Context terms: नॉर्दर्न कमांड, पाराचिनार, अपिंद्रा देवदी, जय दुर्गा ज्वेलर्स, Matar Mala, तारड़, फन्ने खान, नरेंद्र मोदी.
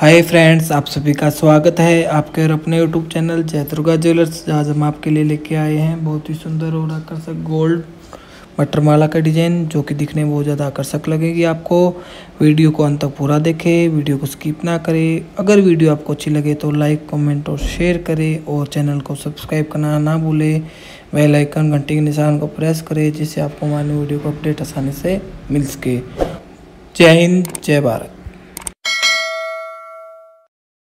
Hi friends, आप सभी का स्वागत है आपके और अपने यूट्यूब चैनल जय दुर्गा ज्वेलर्स। आज हम आपके लिए लेके आए हैं बहुत ही सुंदर और आकर्षक गोल्ड मटर माला का डिज़ाइन, जो कि दिखने में बहुत ज़्यादा आकर्षक लगेगी आपको। वीडियो को अंत तक पूरा देखें, वीडियो को स्किप ना करें। अगर वीडियो आपको अच्छी लगे तो लाइक, कमेंट और शेयर करें और चैनल को सब्सक्राइब करना ना भूलें। बेल आइकन घंटी के निशान को प्रेस करें जिससे आपको हमारे वीडियो को अपडेट आसानी से मिल सके। जय हिंद, जय भारत।